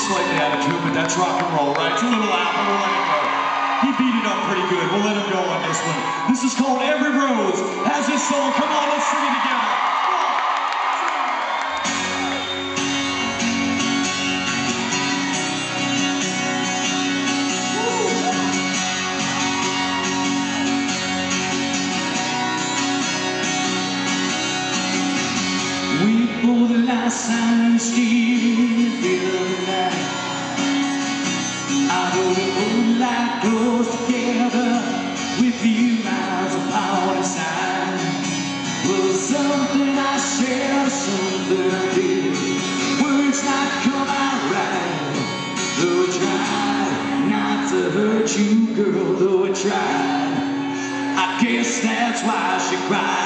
It's slightly out of tune, but that's rock and roll, right? It's a little out, but we'll let it go. He beat it up pretty good. We'll let him go on this one. This is called Every Rose Has Its Soul. Come on, let's sing it together. We pulled the last silence deep in the night. I know the moonlight goes together with you, miles apart inside. Well, something I share, something I did. Words not come out right. Though I tried not to hurt you, girl, though I tried. I guess that's why she cried.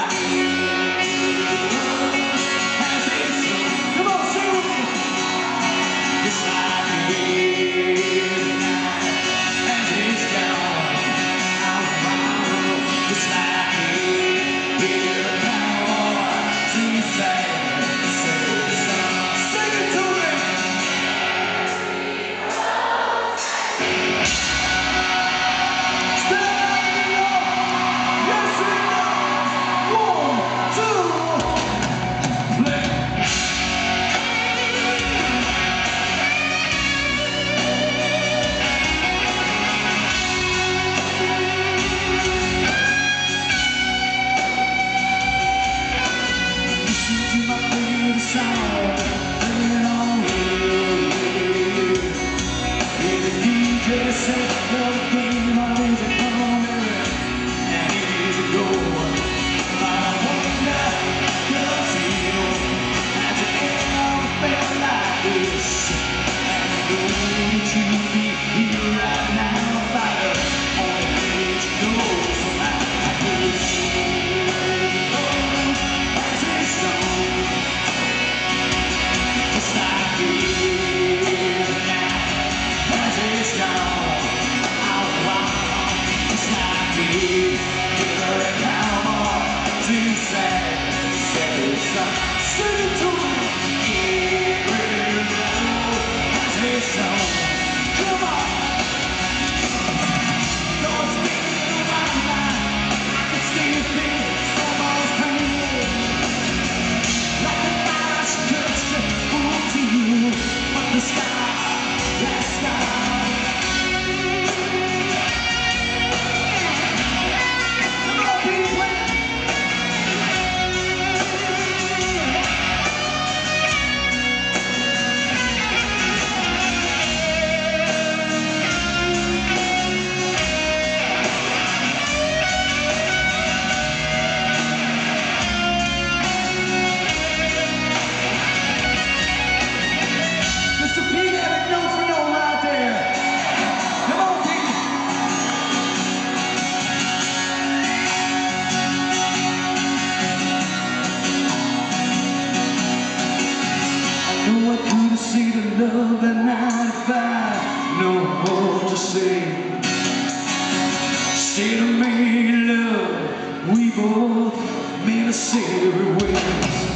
Say to me, love, we both made a silly ways.